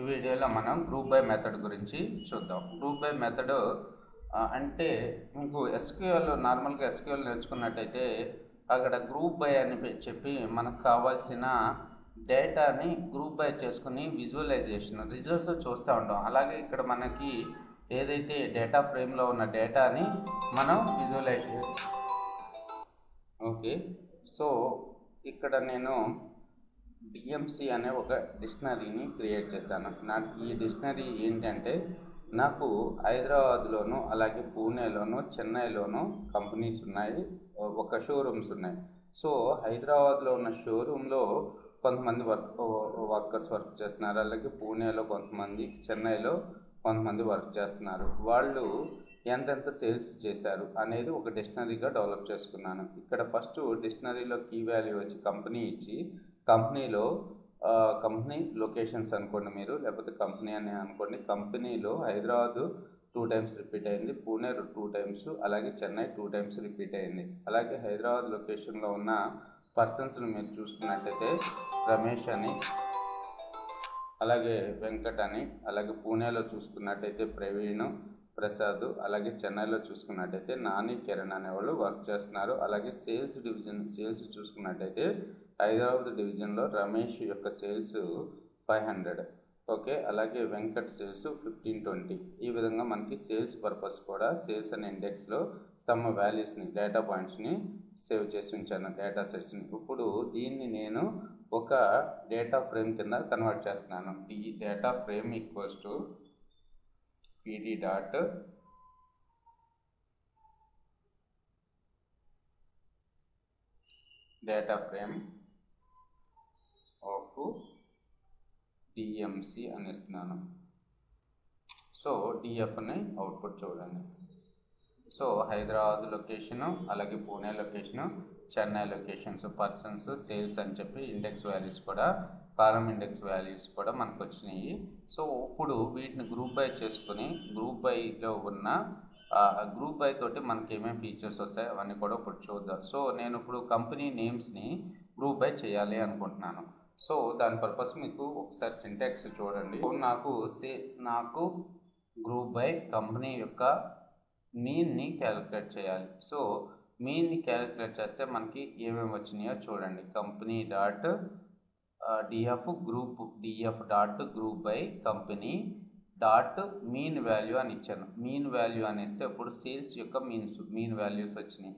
ఈ వీడియోలో మనం గ్రూప్ బై మెథడ్ గురించి చూద్దాం. గ్రూప్ బై మెథడ్ అంటే మీకు ఎస్క్యూఎల్ నార్మల్గా ఎస్క్యూఎల్ నేర్చుకున్నట్టయితే అక్కడ గ్రూప్ బై అని చెప్పి మనకు కావాల్సిన డేటాని గ్రూప్ బై చేసుకుని విజువలైజేషన్ రిజల్ట్స్ చూస్తూ ఉంటాం. అలాగే ఇక్కడ మనకి ఏదైతే డేటా ఫ్రేమ్లో ఉన్న డేటాని మనం విజువలైజ్ ఓకే. సో ఇక్కడ నేను డిఎంసి అనే ఒక డిక్షనరీని క్రియేట్ చేశాను. నాకు ఈ డిక్షనరీ ఏంటంటే నాకు హైదరాబాద్లోను అలాగే పూణేలోను చెన్నైలోను కంపెనీస్ ఉన్నాయి, ఒక షోరూమ్స్ ఉన్నాయి. సో హైదరాబాద్లో ఉన్న షోరూంలో కొంతమంది వర్కర్స్ వర్క్ చేస్తున్నారు, అలాగే పూణేలో కొంతమంది, చెన్నైలో కొంతమంది వర్క్ చేస్తున్నారు. వాళ్ళు ఎంతెంత సేల్స్ చేశారు అనేది ఒక డిక్షనరీగా డెవలప్ చేసుకున్నాను. ఇక్కడ ఫస్ట్ డిక్షనరీలో కీ వాల్యూ వచ్చి కంపెనీ ఇచ్చి, కంపెనీలో కంపెనీ లొకేషన్స్ అనుకోండి మీరు, లేకపోతే కంపెనీ అని అనుకోండి. కంపెనీలో హైదరాబాదు 2 times రిపీట్ అయింది, పూణే 2 times, అలాగే చెన్నై 2 times రిపీట్ అయింది. అలాగే హైదరాబాద్ లొకేషన్లో ఉన్న పర్సన్స్ని మీరు చూసుకున్నట్టయితే రమేష్ అని, అలాగే వెంకట్ అని, అలాగే పూణేలో చూసుకున్నట్టయితే ప్రవీణ్, ప్రసాద్, అలాగే చెన్నైలో చూసుకున్నట్టయితే నాని, కిరణ్ అనేవాళ్ళు వర్క్ చేస్తున్నారు. అలాగే సేల్స్ డివిజన్ సేల్స్ చూసుకున్నట్టయితే హైదరాబాద్ డివిజన్లో రమేష్ యొక్క సేల్స్ 500, ఓకే. అలాగే వెంకట్ సేల్స్ 1520. ఈ విధంగా మనకి సేల్స్ పర్పస్ కూడా సేల్స్ అనే ఇండెక్స్లో సమ్ వాల్యూస్ని, డేటా పాయింట్స్ని సేవ్ చేసి ఉంచాను, డేటా సెట్స్ని. ఇప్పుడు దీన్ని నేను ఒక డేటా ఫ్రేమ్ కింద కన్వర్ట్ చేస్తున్నాను. ఈ data frame equals to pd dot data frame of dmc అని ఇస్తున్నాను. సో df ని అవుట్పుట్ చూడండి. సో హైదరాబాద్ లొకేషను, అలాగే Pune location, Chennai locations, persons, sales అని చెప్పి ఇండెక్స్ వాల్యూస్ కూడా, కాలమ్ ఇండెక్స్ వాల్యూస్ కూడా మనకు వచ్చినాయి. సో ఇప్పుడు వీటిని గ్రూప్ బై చేసుకుని గ్రూప్ బైలో ఉన్న గ్రూప్ బై తోటి మనకి ఏమేమి ఫీచర్స్ వస్తాయి అవన్నీ కూడా ఇప్పుడు చూద్దాం. సో నేను ఇప్పుడు కంపెనీ నేమ్స్ని గ్రూప్ బై చేయాలి అనుకుంటున్నాను. సో దాని పర్పస్ మీకు ఒకసారి సింటాక్స్ చూడండి. నాకు గ్రూప్ బై కంపెనీ యొక్క మీన్ని క్యాలిక్యులేట్ చేయాలి. సో మీన్ని క్యాలిక్యులేట్ చేస్తే మనకి ఏమేమి వచ్చినాయో చూడండి. Company dot DF group DF dot group by company dot mean value అని ఇచ్చాను. మీన్ వాల్యూ అని ఇస్తే ఇప్పుడు సేల్స్ యొక్క మీన్ వాల్యూస్ వచ్చినాయి.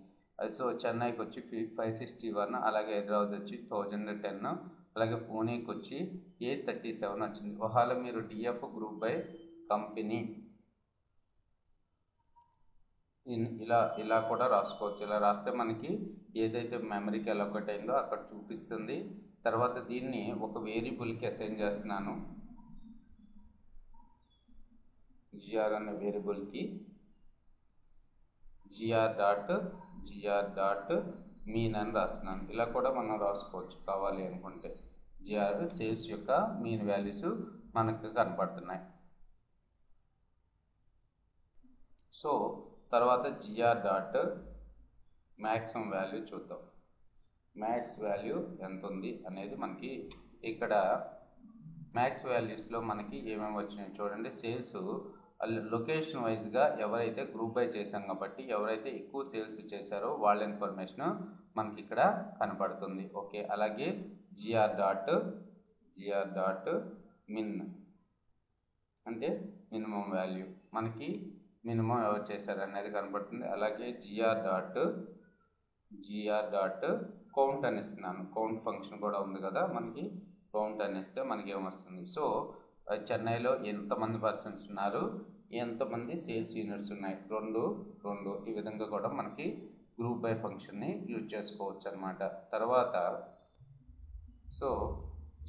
సో చెన్నైకి వచ్చి 561, అలాగే హైదరాబాద్ వచ్చి 1010, అలాగే పూణేకి వచ్చి 837 వచ్చింది. ఒకవేళ మీరు డిఎఫ్ గ్రూప్ బై కంపెనీ ఇలా కూడా రాసుకోవచ్చు. ఇలా రాస్తే మనకి ఏదైతే మెమరీకి అలొకేట్ అయిందో అక్కడ చూపిస్తుంది. తర్వాత దీన్ని ఒక వేరియబుల్కి అసైన్ చేస్తున్నాను, జిఆర్ అనే వేరియబుల్కి. జిఆర్ డాట్ మీన్ అని రాస్తున్నాను. ఇలా కూడా మనం రాసుకోవచ్చు కావాలి అనుకుంటే. జిఆర్ సేల్స్ యొక్క మీన్ వాల్యూస్ మనకు కనపడుతున్నాయి. సో తర్వాత జిఆర్ డాట్ మ్యాక్సిమం వాల్యూ చూద్దాం. మ్యాక్స్ వాల్యూ ఎంత ఉంది అనేది మనకి ఇక్కడ మ్యాక్స్ వాల్యూస్లో మనకి ఏమేమి వచ్చినాయి చూడండి. సేల్స్ లొకేషన్ వైజ్గా ఎవరైతే గ్రూప్ బై చేశాం కాబట్టి ఎవరైతే ఎక్కువ సేల్స్ చేశారో వాళ్ళ ఇన్ఫర్మేషన్ మనకి ఇక్కడ కనపడుతుంది, ఓకే. అలాగే జిఆర్ డాట్ మిన్ అంటే మినిమం వాల్యూ, మనకి మినిమం ఎవరు చేశారు అనేది కనపడుతుంది. అలాగే జిఆర్ డాట్ కౌంట్ అని ఇస్తున్నాను. కౌంట్ ఫంక్షన్ కూడా ఉంది కదా, మనకి కౌంట్ అని ఇస్తే మనకి ఏమొస్తుంది. సో చెన్నైలో ఎంతమంది పర్సన్స్ ఉన్నారు, ఎంతమంది సేల్స్ యూనిట్స్ ఉన్నాయి, రెండు ఈ విధంగా కూడా మనకి గ్రూప్ బై ఫంక్షన్ని యూజ్ చేసుకోవచ్చు అనమాట. తర్వాత సో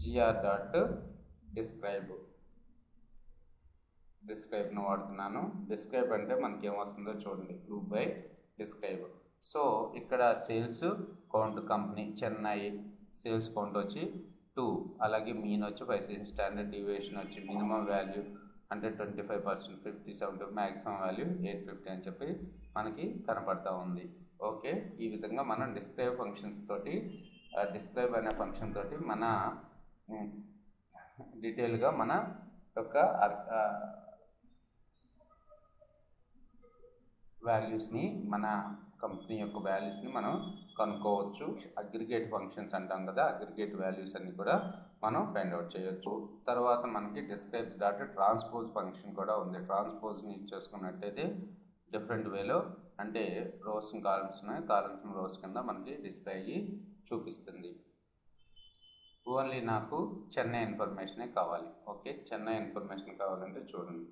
జిఆర్ డాట్ డిస్క్రైబ్ను వాడుతున్నాను. డిస్క్రైబ్ అంటే మనకి ఏమొస్తుందో చూడండి, గ్రూప్ బై డిస్క్రైబ్. సో ఇక్కడ sales count company Chennai sales count వచ్చి 2, అలాగే మీన్ వచ్చి 5, స్టాండర్డ్ డివియేషన్ వచ్చి మినిమం వాల్యూ అంటే 25%, 57, మ్యాక్సిమం వాల్యూ 850 అని చెప్పి మనకి కనపడతా ఉంది, ఓకే. ఈ విధంగా మనం డిస్క్రైబ్ అనే ఫంక్షన్ తోటి మన డీటెయిల్గా మన యొక్క వాల్యూస్ని మన కంపెనీ యొక్క వాల్యూస్ని మనం కనుక్కోవచ్చు. అగ్రిగేట్ ఫంక్షన్స్ అంటాం కదా, అగ్రిగేట్ వాల్యూస్ అన్ని కూడా మనం ఫైండ్ అవుట్ చేయొచ్చు. తర్వాత మనకి డిస్క్రైబ్స్ డాట్ ట్రాన్స్పోజ్ ఫంక్షన్ కూడా ఉంది. ట్రాన్స్పోజ్ని చేసుకున్నట్టయితే డిఫరెంట్ వేలో, అంటే రోస్ కాలమ్స్ ఉన్నాయి, కాలమ్స్ రోస్ కింద మనకి డిస్ప్లే అయ్యి చూపిస్తుంది. ఓన్లీ నాకు చెన్నై ఇన్ఫర్మేషనే కావాలి. ఓకే, చెన్నై ఇన్ఫర్మేషన్ కావాలంటే చూడండి,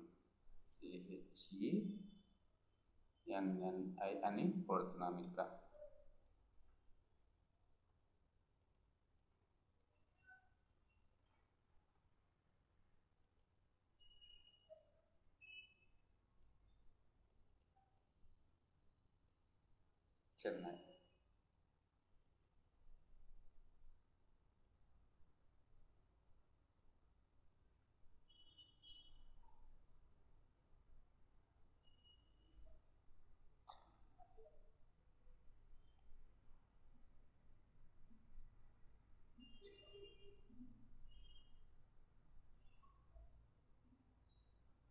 CHENNI అని కొడుతున్నాము. ఇక్కడ చెన్నై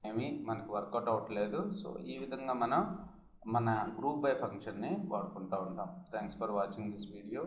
ఏమి మనకు వర్కౌట్ అవ్వట్లేదు. సో ఈ విధంగా మనం మన గ్రూప్ బై ఫంక్షన్ని వాడుకుంటూ ఉంటాం. Thanks for watching this video.